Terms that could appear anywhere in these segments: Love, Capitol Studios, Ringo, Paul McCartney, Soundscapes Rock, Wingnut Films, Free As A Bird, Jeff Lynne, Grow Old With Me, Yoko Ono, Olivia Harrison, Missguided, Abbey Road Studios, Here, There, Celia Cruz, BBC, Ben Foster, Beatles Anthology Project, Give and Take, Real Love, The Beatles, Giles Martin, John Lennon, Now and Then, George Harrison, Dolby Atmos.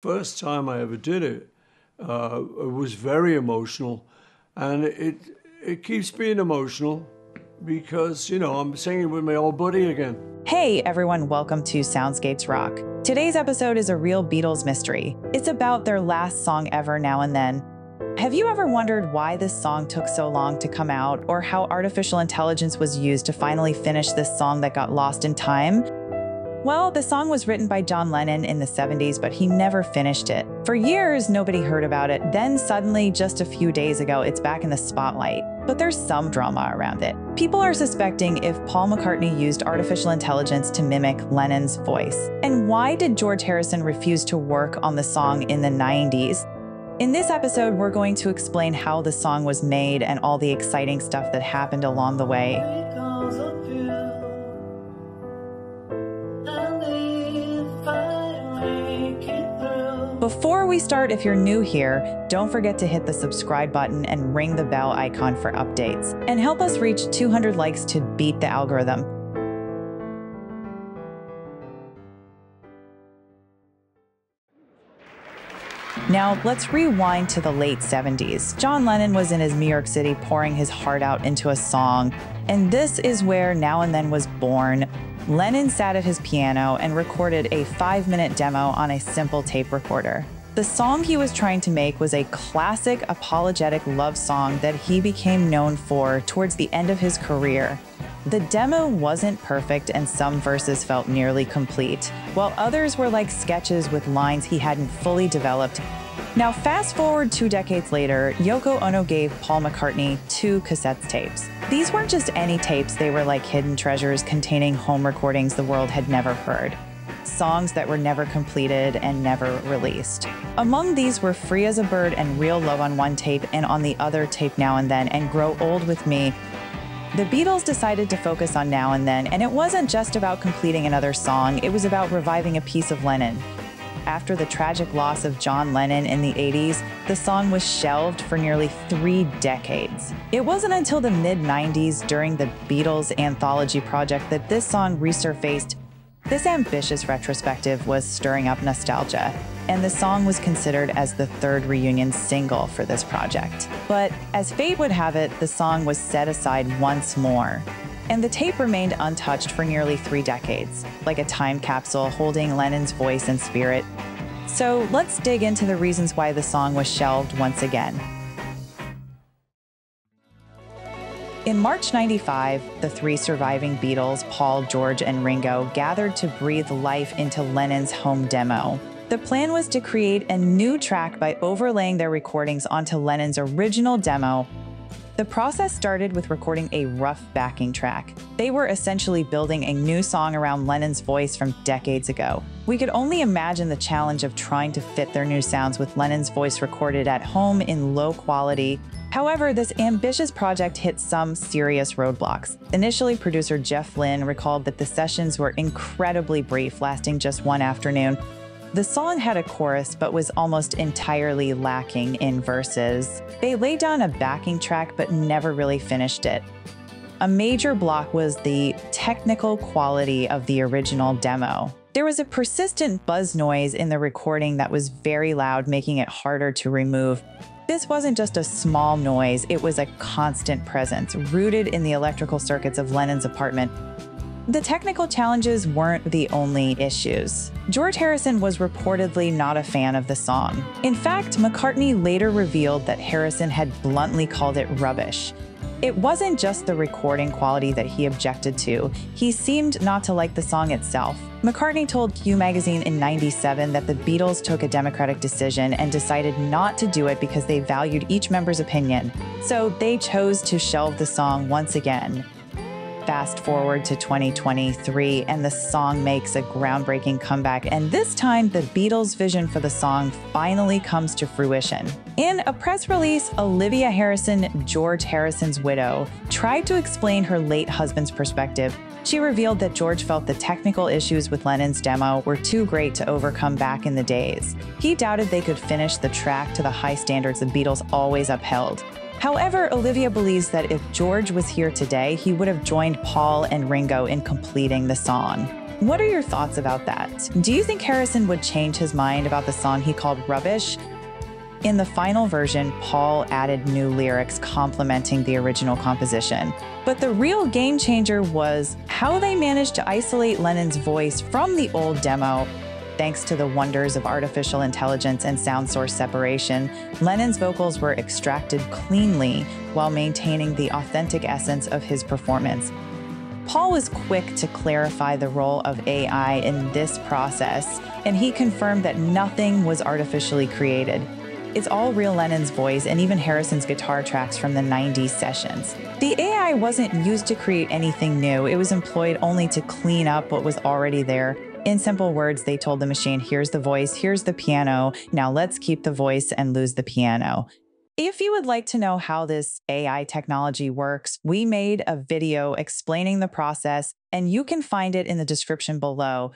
First time I ever did it, it was very emotional, and it keeps being emotional because, you know, I'm singing with my old buddy again. Hey everyone, welcome to Soundscapes Rock. Today's episode is a real Beatles mystery. It's about their last song ever, Now and Then. Have you ever wondered why this song took so long to come out, or how artificial intelligence was used to finally finish this song that got lost in time? Well, the song was written by John Lennon in the 70s, but he never finished it. For years, nobody heard about it. Then suddenly, just a few days ago, it's back in the spotlight. But there's some drama around it. People are suspecting if Paul McCartney used artificial intelligence to mimic Lennon's voice. And why did George Harrison refuse to work on the song in the 90s? In this episode, we're going to explain how the song was made and all the exciting stuff that happened along the way. Before we start, if you're new here, don't forget to hit the subscribe button and ring the bell icon for updates. And help us reach 200 likes to beat the algorithm. Now, let's rewind to the late 70s. John Lennon was in his New York City pouring his heart out into a song. And this is where Now and Then was born. Lennon sat at his piano and recorded a 5-minute demo on a simple tape recorder. The song he was trying to make was a classic apologetic love song that he became known for towards the end of his career. The demo wasn't perfect, and some verses felt nearly complete, while others were like sketches with lines he hadn't fully developed. Now fast forward 2 decades later, Yoko Ono gave Paul McCartney 2 cassette tapes. These weren't just any tapes, they were like hidden treasures containing home recordings the world had never heard. Songs that were never completed and never released. Among these were Free As A Bird and Real Love on one tape, and on the other tape Now and Then and Grow Old With Me. The Beatles decided to focus on Now and Then, and it wasn't just about completing another song, it was about reviving a piece of Lennon. After the tragic loss of John Lennon in the 80s, the song was shelved for nearly 3 decades. It wasn't until the mid-90s, during the Beatles Anthology Project, that this song resurfaced. This ambitious retrospective was stirring up nostalgia, and the song was considered as the 3rd reunion single for this project. But as fate would have it, the song was set aside once more. And the tape remained untouched for nearly 3 decades, like a time capsule holding Lennon's voice and spirit. So let's dig into the reasons why the song was shelved once again. In March '95, the 3 surviving Beatles, Paul, George, and Ringo, gathered to breathe life into Lennon's home demo. The plan was to create a new track by overlaying their recordings onto Lennon's original demo. The process started with recording a rough backing track. They were essentially building a new song around Lennon's voice from decades ago. We could only imagine the challenge of trying to fit their new sounds with Lennon's voice recorded at home in low quality. However, this ambitious project hit some serious roadblocks. Initially, producer Jeff Lynne recalled that the sessions were incredibly brief, lasting just 1 afternoon. The song had a chorus, but was almost entirely lacking in verses. They laid down a backing track, but never really finished it. A major block was the technical quality of the original demo. There was a persistent buzz noise in the recording that was very loud, making it harder to remove. This wasn't just a small noise, it was a constant presence, rooted in the electrical circuits of Lennon's apartment. The technical challenges weren't the only issues. George Harrison was reportedly not a fan of the song. In fact, McCartney later revealed that Harrison had bluntly called it rubbish. It wasn't just the recording quality that he objected to. He seemed not to like the song itself. McCartney told Q magazine in '97 that the Beatles took a democratic decision and decided not to do it because they valued each member's opinion. So they chose to shelve the song once again. Fast forward to 2023, and the song makes a groundbreaking comeback, and this time the Beatles' vision for the song finally comes to fruition. In a press release, Olivia Harrison, George Harrison's widow, tried to explain her late husband's perspective. She revealed that George felt the technical issues with Lennon's demo were too great to overcome back in the days. He doubted they could finish the track to the high standards the Beatles always upheld. However, Olivia believes that if George was here today, he would have joined Paul and Ringo in completing the song. What are your thoughts about that? Do you think Harrison would change his mind about the song he called Rubbish? In the final version, Paul added new lyrics complementing the original composition. But the real game changer was how they managed to isolate Lennon's voice from the old demo. Thanks to the wonders of artificial intelligence and sound source separation, Lennon's vocals were extracted cleanly while maintaining the authentic essence of his performance. Paul was quick to clarify the role of AI in this process, and he confirmed that nothing was artificially created. It's all real Lennon's voice and even Harrison's guitar tracks from the 90s sessions. The AI wasn't used to create anything new. It was employed only to clean up what was already there. In simple words, they told the machine, here's the voice, here's the piano, now let's keep the voice and lose the piano. If you would like to know how this AI technology works, we made a video explaining the process, and you can find it in the description below.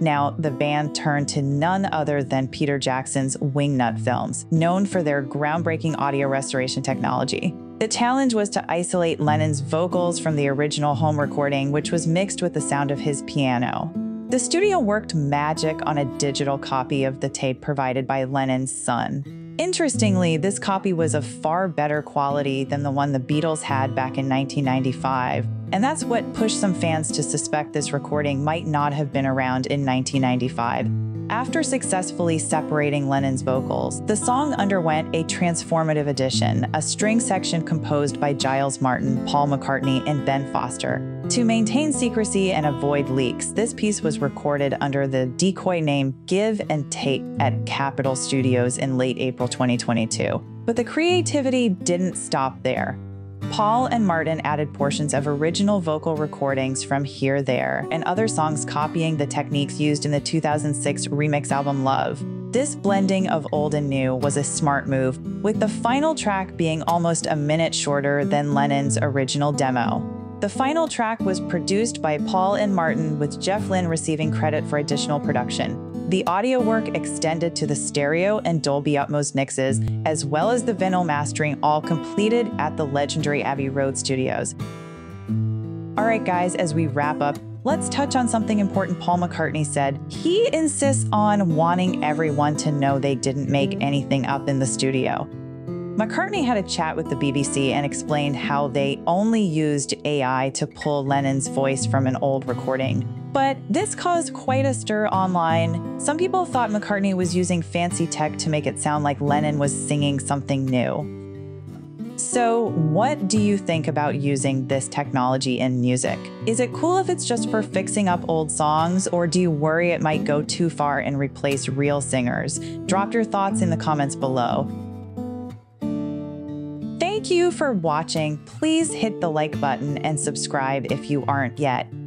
Now, the band turned to none other than Peter Jackson's Wingnut Films, known for their groundbreaking audio restoration technology. The challenge was to isolate Lennon's vocals from the original home recording, which was mixed with the sound of his piano. The studio worked magic on a digital copy of the tape provided by Lennon's son. Interestingly, this copy was of far better quality than the one the Beatles had back in 1995, and that's what pushed some fans to suspect this recording might not have been around in 1995. After successfully separating Lennon's vocals, the song underwent a transformative addition, a string section composed by Giles Martin, Paul McCartney, and Ben Foster. To maintain secrecy and avoid leaks, this piece was recorded under the decoy name Give and Take at Capitol Studios in late April 2022. But the creativity didn't stop there. Paul and Martin added portions of original vocal recordings from Here, There, and other songs copying the techniques used in the 2006 remix album Love. This blending of old and new was a smart move, with the final track being almost a minute shorter than Lennon's original demo. The final track was produced by Paul and Martin, with Jeff Lynne receiving credit for additional production. The audio work extended to the stereo and Dolby Atmos mixes, as well as the vinyl mastering, all completed at the legendary Abbey Road Studios. All right, guys, as we wrap up, let's touch on something important Paul McCartney said. He insists on wanting everyone to know they didn't make anything up in the studio. McCartney had a chat with the BBC and explained how they only used AI to pull Lennon's voice from an old recording. But this caused quite a stir online. Some people thought McCartney was using fancy tech to make it sound like Lennon was singing something new. So what do you think about using this technology in music? Is it cool if it's just for fixing up old songs, or do you worry it might go too far and replace real singers? Drop your thoughts in the comments below. Thank you for watching. Please hit the like button and subscribe if you aren't yet.